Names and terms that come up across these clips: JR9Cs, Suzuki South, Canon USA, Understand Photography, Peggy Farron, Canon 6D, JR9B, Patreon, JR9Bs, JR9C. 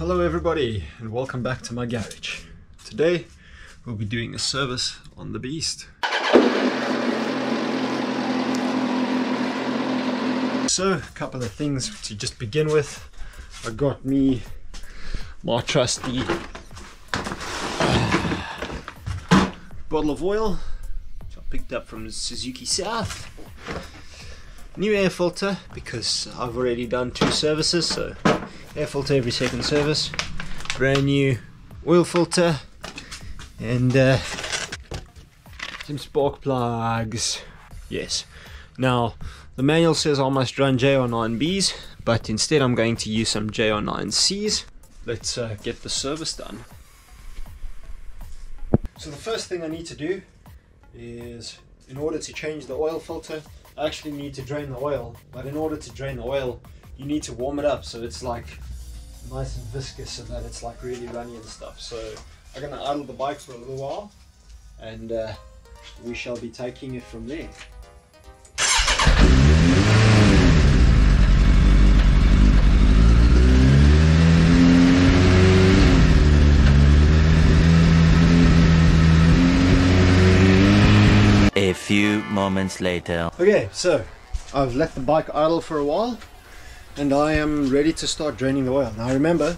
Hello everybody and welcome back to my garage. Today we'll be doing a service on the beast. So a couple of things to just begin with. I got me my trusty bottle of oil, which I picked up from Suzuki South. New air filter, because I've already done 2 services, so air filter every 2nd service. Brand new oil filter and some spark plugs. Yes. Now the manual says I must run JR9Bs, but instead I'm going to use some JR9Cs. Let's get the service done. So the first thing I need to do is, in order to change the oil filter, I actually need to drain the oil, but in order to drain the oil you need to warm it up so it's like nice and viscous so that it's like really runny and stuff. So I'm going to idle the bike for a little while and we shall be taking it from there. A few moments later. Okay, so I've let the bike idle for a while and I am ready to start draining the oil. Now remember,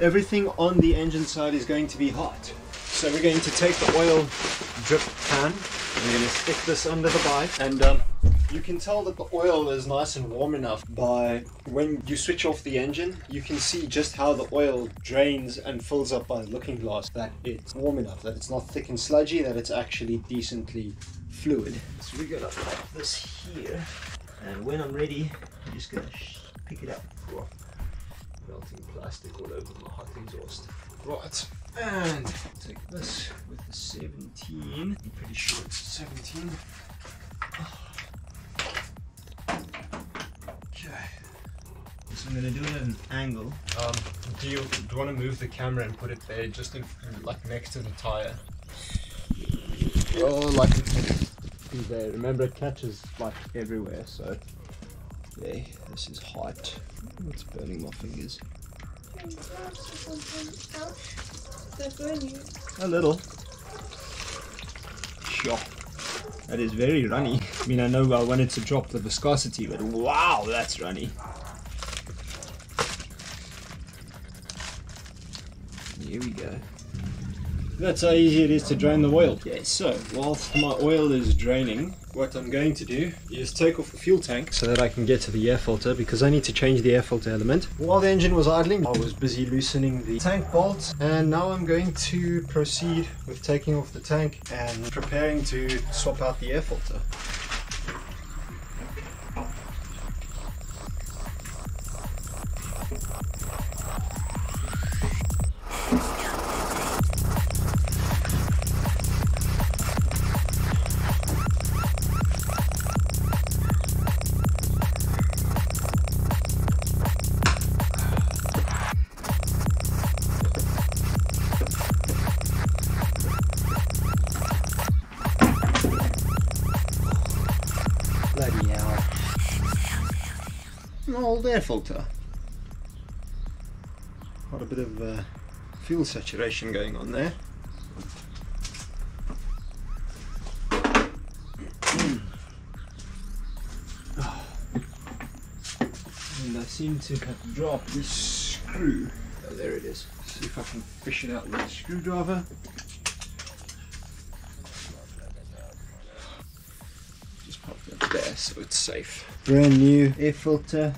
everything on the engine side is going to be hot. So we're going to take the oil drip pan and we're going to stick this under the bike, and you can tell that the oil is nice and warm enough by when you switch off the engine you can see just how the oil drains and fills up by looking glass, that it's warm enough, that it's not thick and sludgy, that it's actually decently fluid. So we're gonna pop this here, and when I'm ready I'm just gonna pick it up. Whoa. Melting plastic all over my hot exhaust. Right, and take this with the 17, I'm pretty sure it's 17. So I'm going to do it at an angle. Do you want to move the camera and put it there, just in, like next to the tyre? Oh, like there. Remember, it catches like everywhere, so... There, this is hot. It's burning my fingers. Can you grab something else? Is that runny? A little. Sure. That is very runny. I mean, I know I wanted to drop the viscosity, but wow, that's runny. Here we go. That's how easy it is to drain the oil. Okay, so whilst my oil is draining, what I'm going to do is take off the fuel tank so that I can get to the air filter, because I need to change the air filter element. While the engine was idling, I was busy loosening the tank bolts, and now I'm going to proceed with taking off the tank and preparing to swap out the air filter. An old air filter. Quite a bit of fuel saturation going on there. And I seem to have dropped this screw. Oh, there it is. Let's see if I can fish it out with a screwdriver. There, so it's safe. Brand new air filter.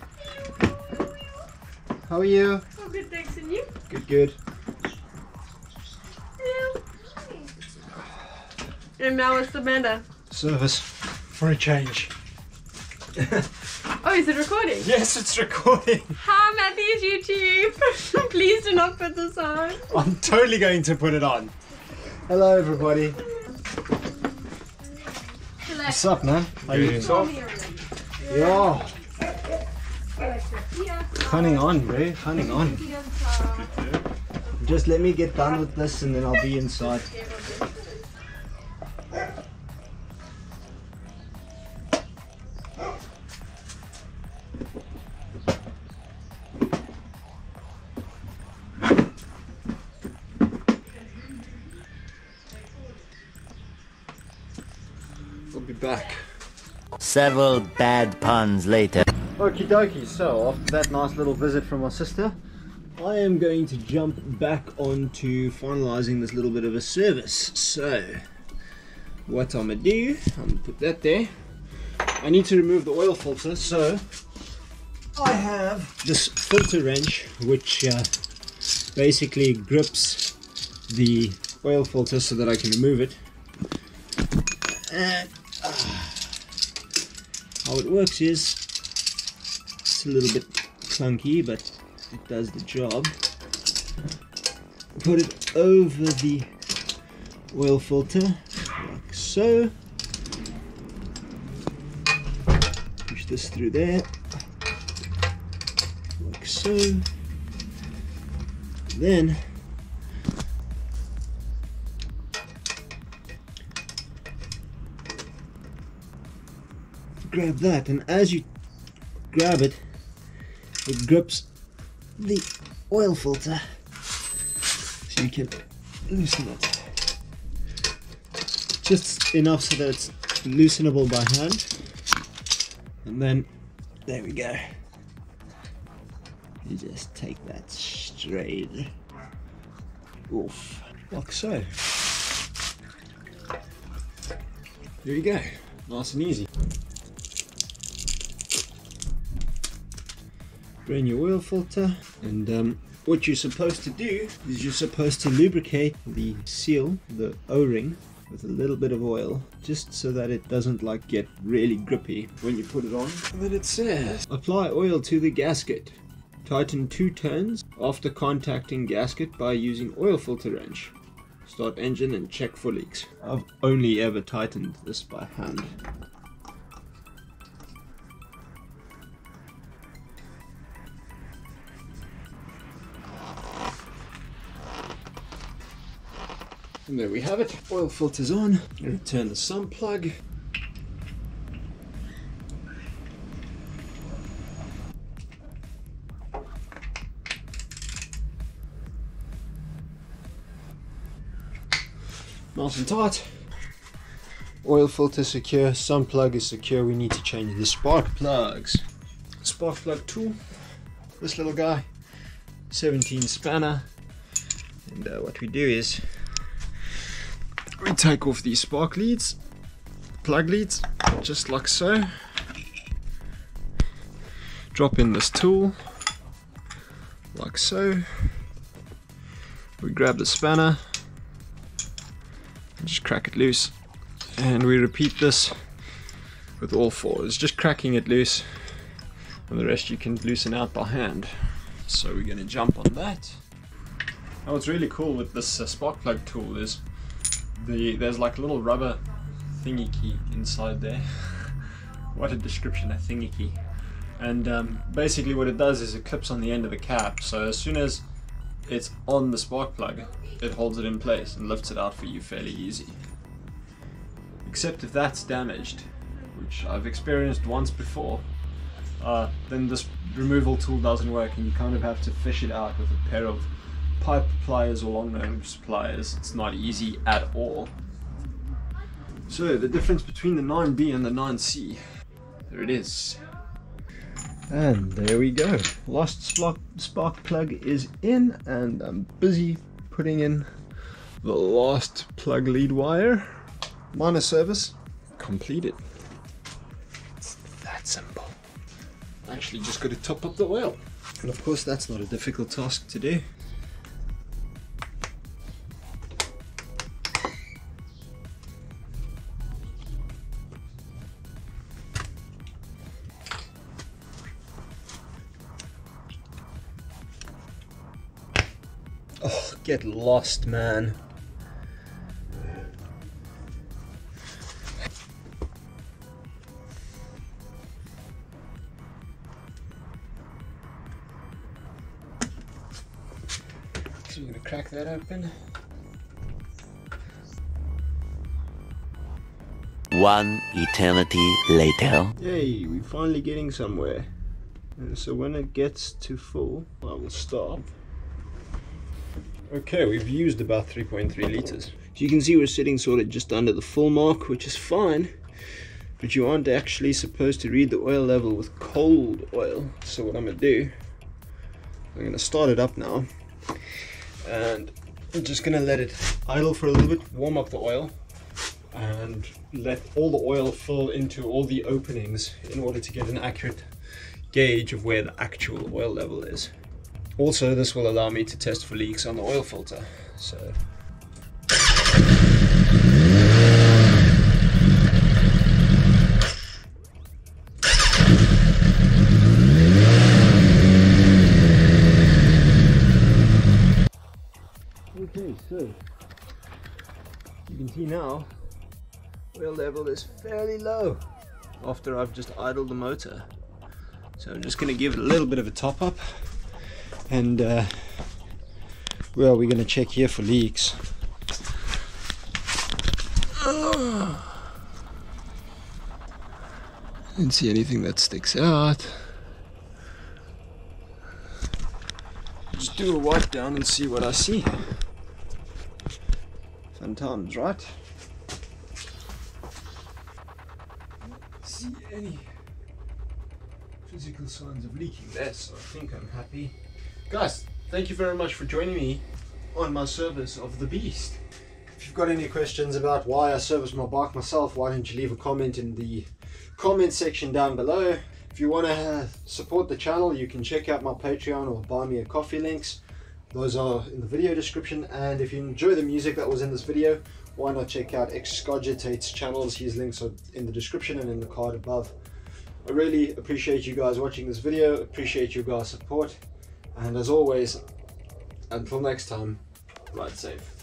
How are you? Oh, good, thanks. And you? Good, good. Yeah. And now it's the matter. Service for a change. Oh, is it recording? Yes, it's recording. Hi, Matthew's YouTube. Please do not put this on. I'm totally going to put it on. Hello, everybody. What's up, man? How you doing? Yo! Hanging on, bro. Hanging on. Just let me get done with this and then I'll be inside. back. Several bad puns later. Okie dokie, so after that nice little visit from my sister, I am going to jump back onto finalizing this little bit of a service. So what I'm gonna do, I'm gonna put that there. I need to remove the oil filter, so I have this filter wrench which basically grips the oil filter so that I can remove it. And how it works is, it's a little bit clunky, but it does the job. Put it over the oil filter like so. Push this through there like so. Then grab that, and as you grab it, it grips the oil filter, so you can loosen it just enough so that it's loosenable by hand, and then there we go. You just take that straight off like so. There you go, nice and easy. Drain your oil filter, and what you're supposed to do is you're supposed to lubricate the seal, the o-ring, with a little bit of oil, just so that it doesn't like get really grippy when you put it on. And then it says apply oil to the gasket, tighten 2 turns after contacting gasket by using oil filter wrench, start engine and check for leaks. I've only ever tightened this by hand. And there we have it, oil filter's on. I'm going to turn the sump plug. Nice and tight. Oil filter secure, sump plug is secure. We need to change the spark plugs. Spark plug tool, this little guy, 17 spanner. And what we do is, we take off these spark leads, plug leads, just like so. Drop in this tool, like so. We grab the spanner, and just crack it loose. And we repeat this with all 4. It's just cracking it loose, and the rest you can loosen out by hand. So we're going to jump on that. Now what's really cool with this spark plug tool is, there's like a little rubber thingy key inside there. What a description, a thingy key. And basically what it does is it clips on the end of the cap, so as soon as it's on the spark plug, it holds it in place and lifts it out for you fairly easy. Except if that's damaged, which I've experienced once before, then this removal tool doesn't work, and you kind of have to fish it out with a pair of pipe pliers or long nose pliers. It's not easy at all. So the difference between the 9B and the 9C, there it is. And there we go. Last spark plug is in, and I'm busy putting in the last plug lead wire. Minor service completed. It's that simple. Actually just got to top up the oil. And of course that's not a difficult task to do. Oh, get lost, man. So we're gonna crack that open. 1 eternity later. Yay, we're finally getting somewhere. And so when it gets to full, I will stop. Okay, we've used about 3.3 litres. So you can see we're sitting sort of just under the full mark, which is fine. but you aren't actually supposed to read the oil level with cold oil. So what I'm gonna do, I'm gonna start it up now, and I'm just gonna let it idle for a little bit, warm up the oil, and let all the oil fill into all the openings in order to get an accurate gauge of where the actual oil level is. Also, this will allow me to test for leaks on the oil filter. So okay, so you can see now oil level is fairly low after I've just idled the motor. So I'm just going to give it a little bit of a top up, and well, we're going to check here for leaks. Didn't see anything that sticks out. Just do a wipe down and see what I see. Fun times, right? See any physical signs of leaking there, so I think I'm happy. Guys, thank you very much for joining me on my service of the beast. If you've got any questions about why I service my bike myself, why don't you leave a comment in the comment section down below. If you want to support the channel, you can check out my Patreon or Buy Me a Coffee links. Those are in the video description. And if you enjoy the music that was in this video, why not check out Excogitate's channels? His links are in the description and in the card above. I really appreciate you guys watching this video, appreciate you guys' support, and as always, until next time, ride safe.